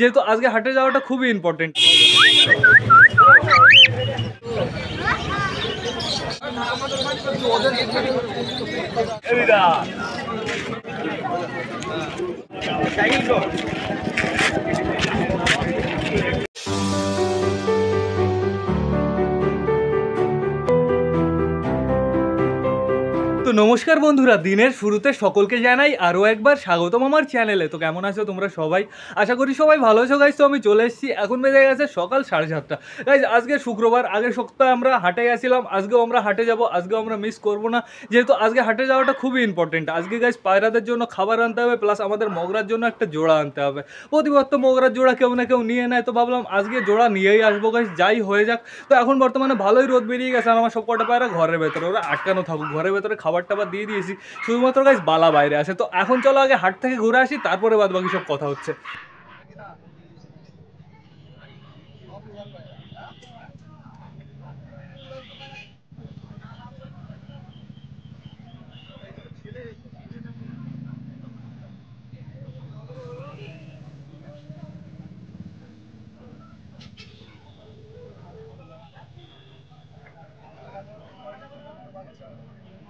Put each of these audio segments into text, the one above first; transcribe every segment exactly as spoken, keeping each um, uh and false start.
যেহেতু আজকে হাটে যাওয়াটা খুবই ইম্পর্টেন্ট। নমস্কার বন্ধুরা, দিনের শুরুতে সকলকে জানাই আরও একবার স্বাগতম আমার চ্যানেলে। তো কেমন আছো তোমরা সবাই? আশা করি সবাই ভালো আছো গাইজ। তো আমি চলে এসেছি, এখন বেজে গেছে সকাল সাড়ে সাতটা গাইজ। আজকে শুক্রবার, আগের সপ্তাহে আমরা হাটে গেছিলাম, আজকেও আমরা হাটে যাব, আজকেও আমরা মিস করবো না, যেহেতু আজকে হাটে যাওয়াটা খুবই ইম্পর্টেন্ট। আজকে গাইজ পায়রাদের জন্য খাবার আনতে হবে, প্লাস আমাদের মগরার জন্য একটা জোড়া আনতে হবে। প্রতিবার তো মগরার জোড়া কেউ না কেউ নিয়ে নেয়, তো ভাবলাম আজকে জোড়া নিয়েই আসবো গাইজ, যাই হয়ে যাক। তো এখন বর্তমানে ভালোই রোদ বেরিয়ে গেছে, আর আমার সব কটা পায়রা ঘরের ভেতরে, ওরা আটকানো থাকুক ঘরের ভেতরে, খাবার টাবার দিয়ে দিয়েছি, শুধুমাত্র গাইজ বালা বাইরে আছে। তো এখন চলো আগে হাট থেকে ঘুরে আসি, তারপরে বাদ বাকি সব কথা হচ্ছে।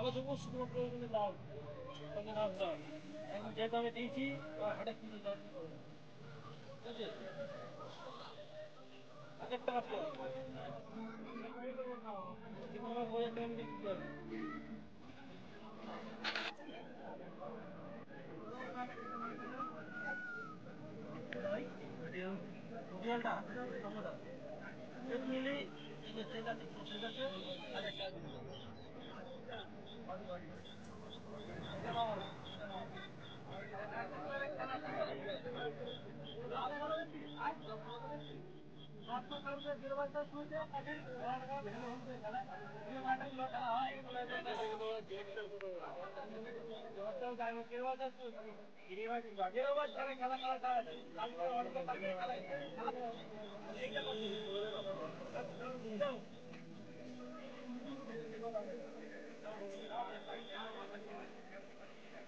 आवाज को शुरू करने लाओ करने लाओ सर एंड जैसा हमें दी थी अटक नहीं जाती है अटक तक आपको दिमाग को एक टाइम दिखता है रेडियो रेडियोटा समझा एक मिनट ये चेला से चेला से अटक Thank you.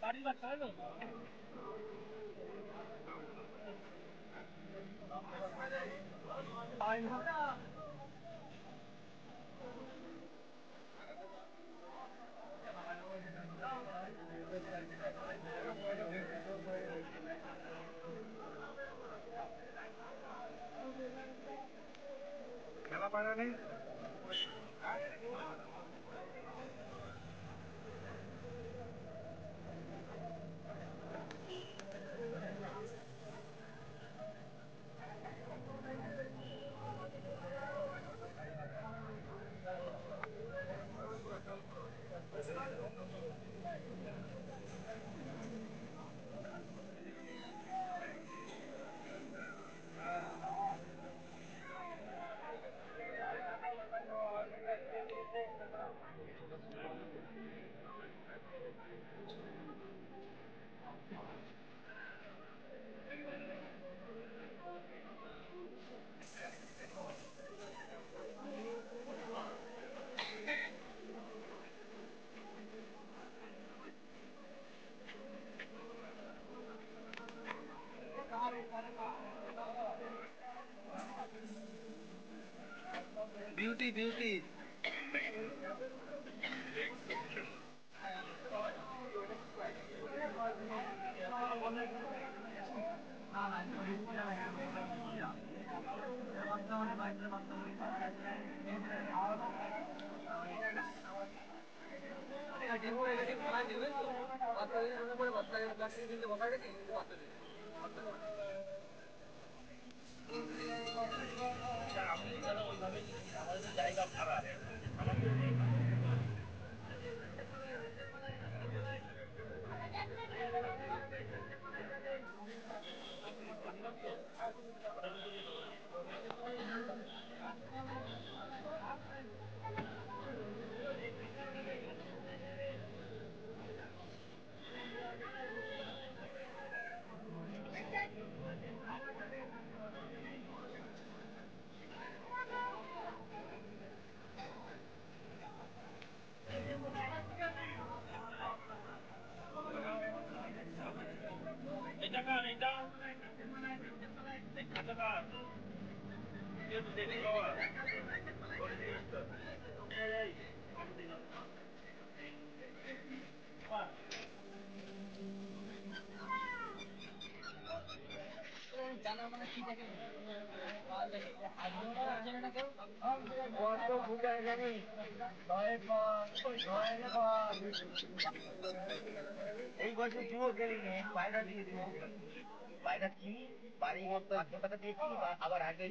गाड़ी बात कर लो टाइम हो गया चला पाना नहीं ब्यूटी ब्यूटी जाएगा खड़ा है एक बार तो चूर करेंगे पायरा दिए दिए पायरा की पारी मौत तो आपको पता देखी अब आ गई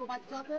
बच्चा पे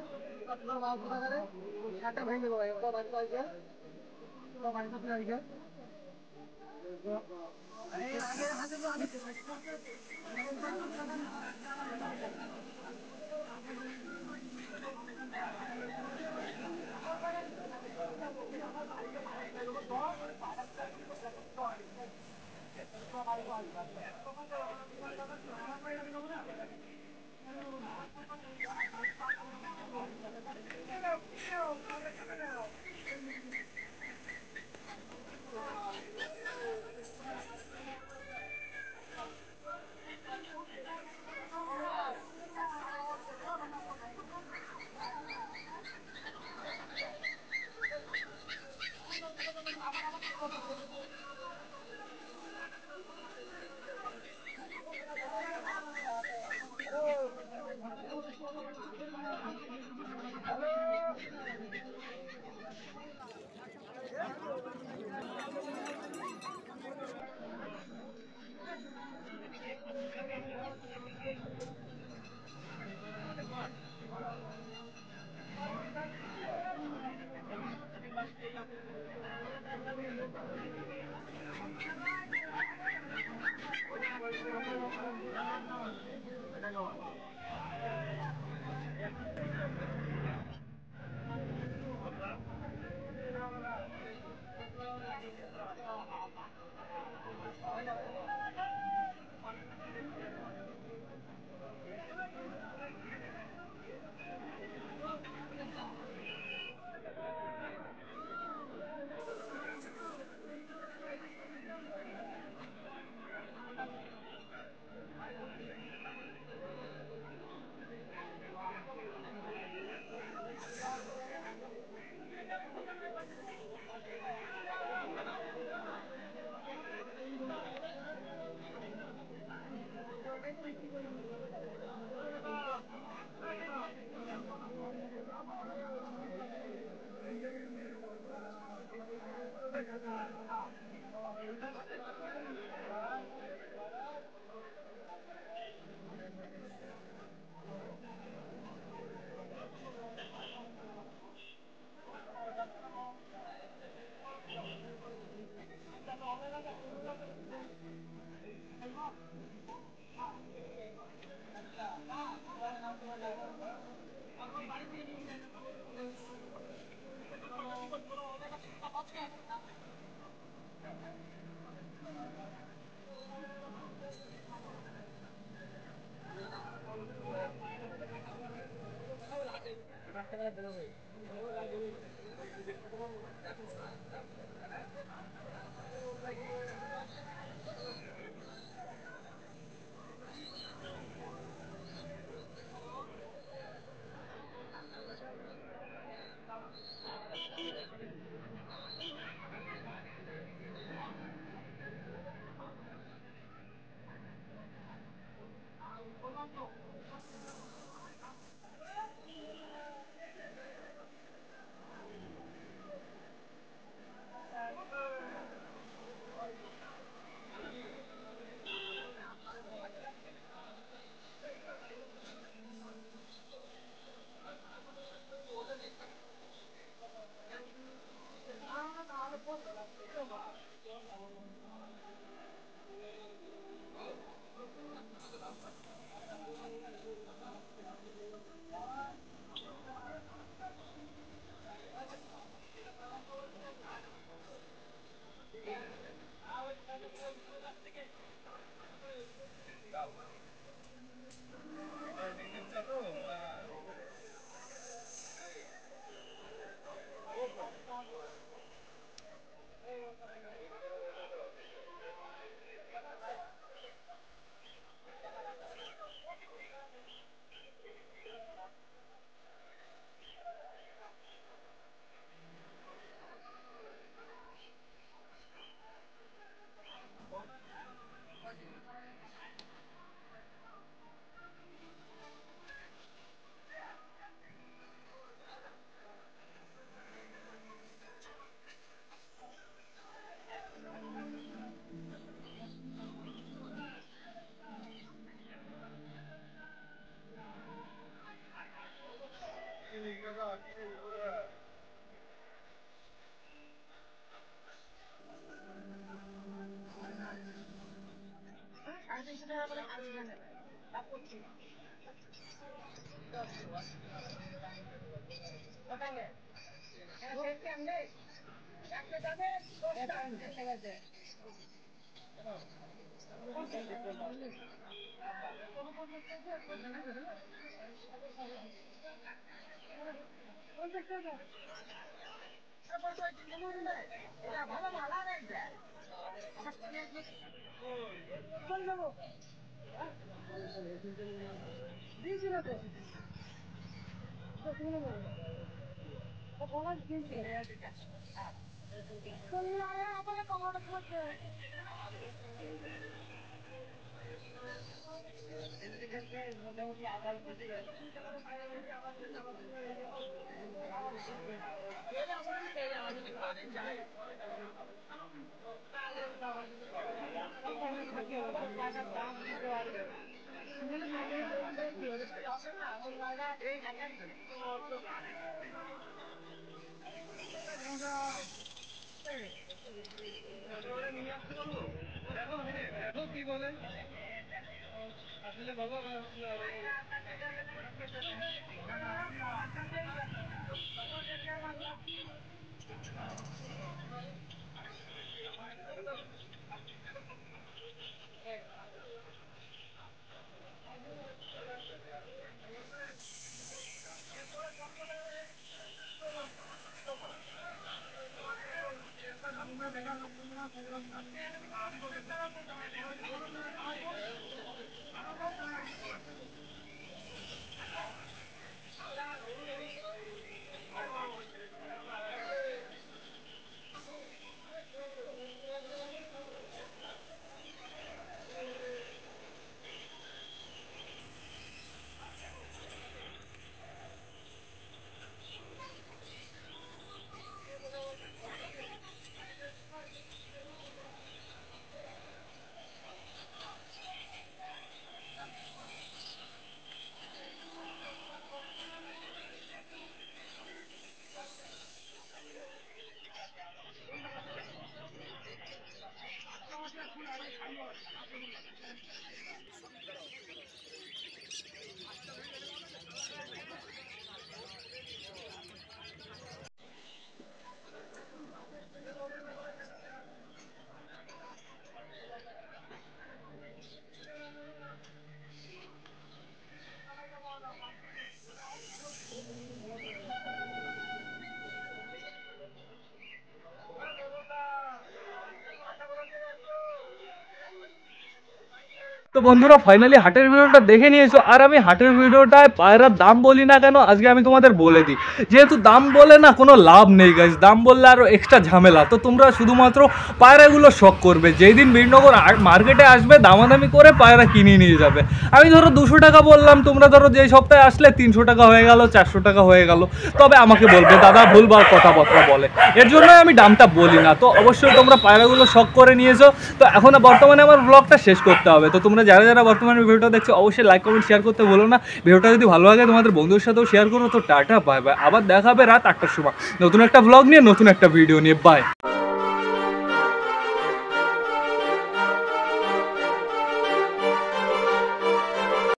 তো বন্ধুরা ফাইনালি হাটের ভিডিওটা দেখে নিয়েছো। আর আমি হাটের ভিডিওটায় পায়রার দাম বলি না কেন, আজকে আমি তোমাদের বলে দিই। যেহেতু দাম বলে না কোনো লাভ নেই গাইজ, দাম বললে আরও এক্সট্রা ঝামেলা। তো তোমরা শুধুমাত্র পায়রাগুলো শখ করবে, যেই দিন বীরনগর মার্কেটে আসবে দামাদামি করে পায়রা কিনে নিয়ে যাবে। আমি ধরো দুশো টাকা বললাম, তোমরা ধরো যেই সপ্তাহে আসলে তিনশো টাকা হয়ে গেল, চারশো টাকা হয়ে গেল, তবে আমাকে বলবে দাদা ভুলবার কথাবার্তা বলে। এর জন্য আমি দামটা বলি না। তো অবশ্যই তোমরা পায়রাগুলো শখ করে নিয়েছো। তো এখন বর্তমানে আমার ব্লগটা শেষ করতে হবে। তো তোমরা যারা যারা বর্তমানে ভিডিওটা দেখছো অবশ্যই লাইক কমেন্ট শেয়ার করতে বলো না। ভিডিওটা যদি ভালো লাগে তোমাদের বন্ধুদের সাথেও শেয়ার করো। তো টাটা বাই বাই, আবার দেখা হবে রাত আটটার সময় নতুন একটা ব্লগ নিয়ে, নতুন একটা ভিডিও নিয়ে। বাই।